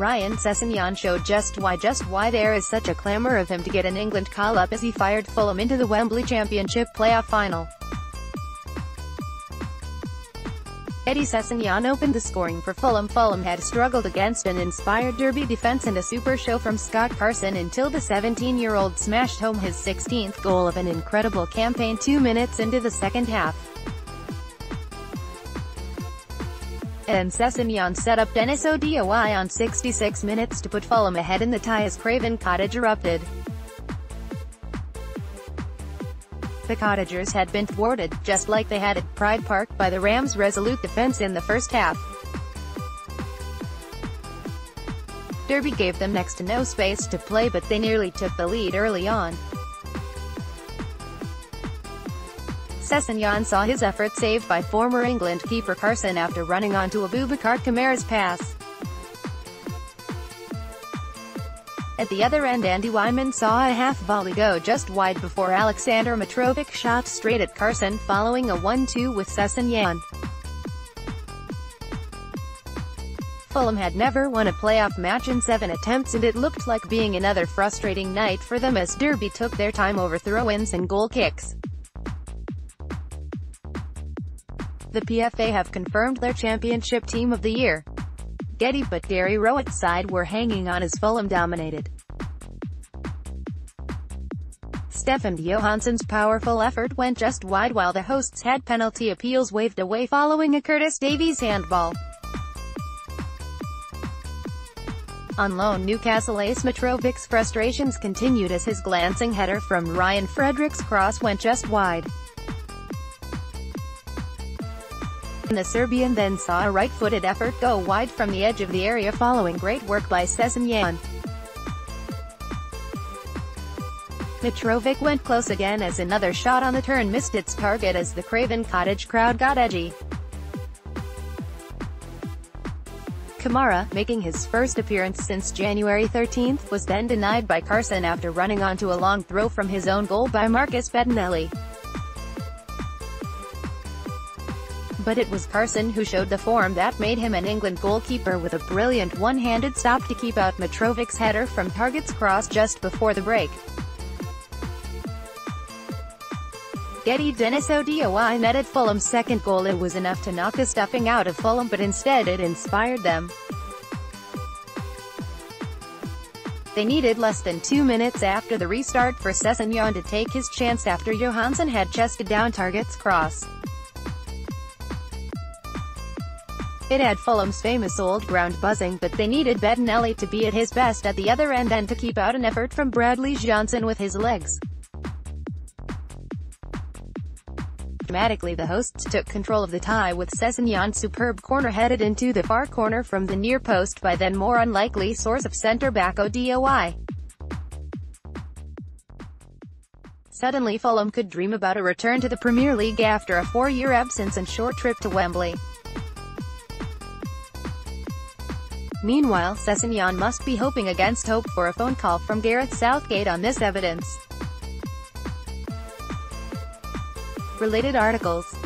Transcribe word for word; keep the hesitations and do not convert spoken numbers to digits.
Ryan Sessegnon showed just why just why there is such a clamour of him to get an England call-up as he fired Fulham into the Wembley Championship playoff final. Eddie Sessegnon opened the scoring for Fulham. Fulham had struggled against an inspired Derby defence and a super show from Scott Carson until the seventeen-year-old smashed home his sixteenth goal of an incredible campaign two minutes into the second half. And Sessegnon set up Denis Odoi on sixty-six minutes to put Fulham ahead in the tie as Craven Cottage erupted. The Cottagers had been thwarted, just like they had at Pride Park, by the Rams' resolute defense in the first half. Derby gave them next to no space to play, but they nearly took the lead early on. Sessegnon saw his effort saved by former England keeper Carson after running onto Abubakar Kamara's pass. At the other end, Andy Wyman saw a half-volley go just wide before Aleksandar Mitrović shot straight at Carson following a one two with Sessegnon. Fulham had never won a playoff match in seven attempts, and it looked like being another frustrating night for them as Derby took their time over throw-ins and goal kicks. The P F A have confirmed their Championship Team of the Year. Getty but Derry Rowett's side were hanging on as Fulham dominated. Stefan Johansson's powerful effort went just wide while the hosts had penalty appeals waved away following a Curtis Davies handball. On loan, Newcastle ace Mitrovic's frustrations continued as his glancing header from Ryan Fredericks' cross went just wide. The Serbian then saw a right-footed effort go wide from the edge of the area following great work by Sessegnon. Mitrović went close again as another shot on the turn missed its target as the Craven Cottage crowd got edgy. Kamara, making his first appearance since January thirteenth, was then denied by Carson after running onto a long throw from his own goal by Marcus Bettinelli. But it was Carson who showed the form that made him an England goalkeeper with a brilliant one-handed stop to keep out Mitrovic's header from target's cross just before the break. Getty Denis Odoi netted Fulham's second goal. It was enough to knock the stuffing out of Fulham, but instead it inspired them. They needed less than two minutes after the restart for Sessegnon to take his chance after Johansson had chested down target's cross. It had Fulham's famous old ground buzzing, but they needed Bettinelli to be at his best at the other end and to keep out an effort from Bradley Johnson with his legs. Dramatically, the hosts took control of the tie with Sessegnon's superb corner headed into the far corner from the near post by then more unlikely source of centre-back Odoi. Suddenly Fulham could dream about a return to the Premier League after a four-year absence and short trip to Wembley. Meanwhile, Sessegnon must be hoping against hope for a phone call from Gareth Southgate on this evidence. Related articles.